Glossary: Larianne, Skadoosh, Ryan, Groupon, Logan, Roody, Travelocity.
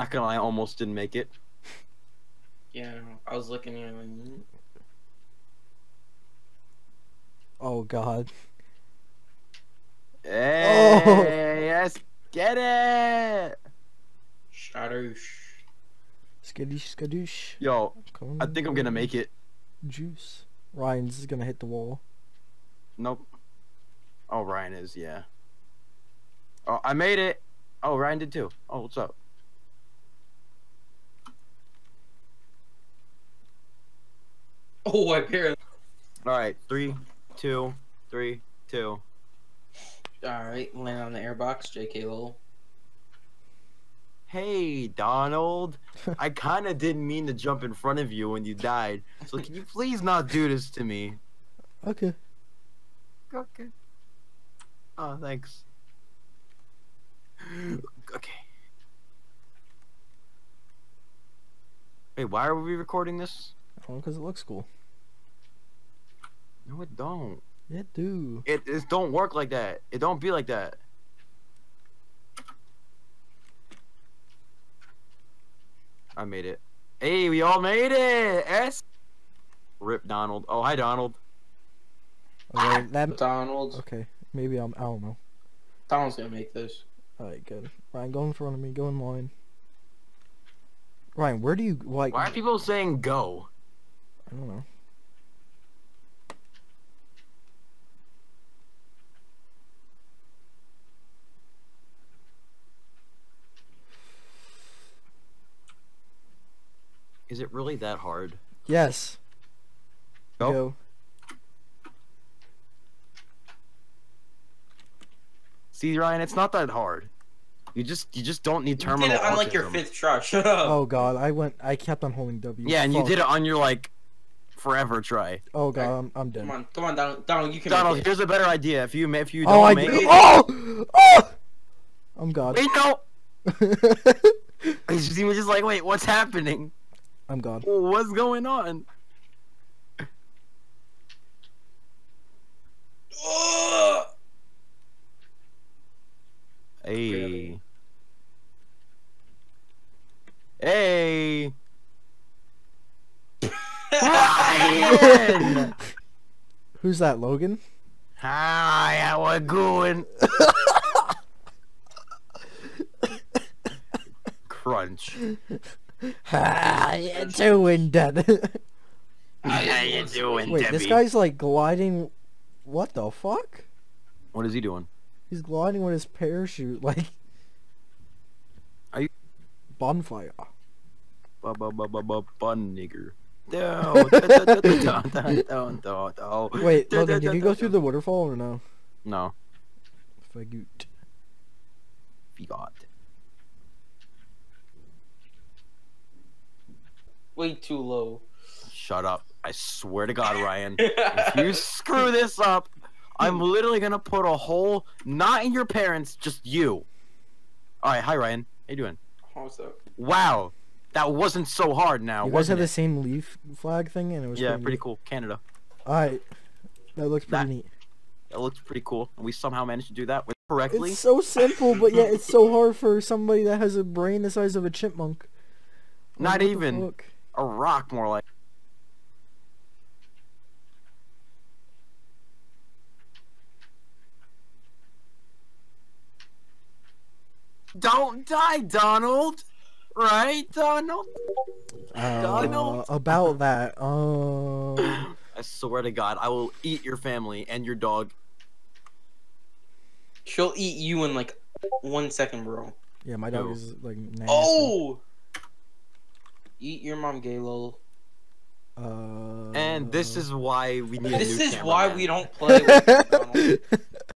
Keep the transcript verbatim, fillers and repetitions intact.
Not gonna lie, I almost didn't make it. Yeah, I was looking at it like... Oh god. Hey, oh. Yes, get it! Shadoosh. Skadoosh, skadoosh. Yo, Come I think I'm gonna make it. Juice. Ryan, this is gonna hit the wall. Nope. Oh, Ryan is, yeah. Oh, I made it! Oh, Ryan did too. Oh, what's up? Oh, I appeared. Alright, three, two, three, two. Alright, land on the airbox, J K Lowell. Hey, Donald. I kinda didn't mean to jump in front of you when you died, so can you please not do this to me? Okay. Okay. Oh, thanks. Okay. Wait, why are we recording this? Oh, because it looks cool. No, it don't. It do. It, it don't work like that. It don't be like that. I made it. Hey, we all made it! S Rip Donald. Oh, hi, Donald. Okay, that... Donald. Okay, maybe I'm... I don't know. Donald's gonna make this. Alright, good. Ryan, go in front of me. Go in line. Ryan, where do you... like? Why are people saying go? I don't know. Is it really that hard? Yes. Go. Go. See, Ryan, it's not that hard. You just you just don't need terminal. You did it on autism. Like your fifth try. Shut up. Oh god, I went. I kept on holding W. Yeah, and Fuck. You did it on your like forever try. Oh god, right. I'm I'm dead. Come on, come on, Donald. Donald, you can. Donald, here's a better idea. If you if you don't oh, I make it. Oh, oh, I'm god. Wait, no. He was just like, wait, what's happening? I'm gone. What's going on? Oh! Hey. Hey. Ryan! Who's that, Logan? Hi, how are you going? Crunch. How you doing, Dad? How you doing, Wait, Debbie? This guy's like gliding. What the fuck? What is he doing? He's gliding with his parachute, like. Are you bonfire? Bub bub bub bub bub bun nigger. No. Wait, Logan, did you go through the waterfall or no? No. Fagoot. Fagot. Way too low. Shut up. I swear to God, Ryan. If you screw this up, I'm literally gonna put a hole not in your parents, just you. Alright, hi Ryan. How you doing? How's up? Wow. That wasn't so hard now. You guys have the same leaf flag thing and it was Yeah, pretty, pretty cool. Canada. Alright. That looks pretty that, neat. That looks pretty cool. And we somehow managed to do that correctly. It's so simple, but yet it's so hard for somebody that has a brain the size of a chipmunk. Like, not even. A rock, more like. Don't die, Donald. Right, Donald? Uh, Donald. About that, um. I swear to God, I will eat your family and your dog. She'll eat you in like one second, bro. Yeah, my dog no. is like nasty. Oh. Eat your mom, gay lol. Uh... And this is why we need. This a new is camera. Why we don't play with Donald.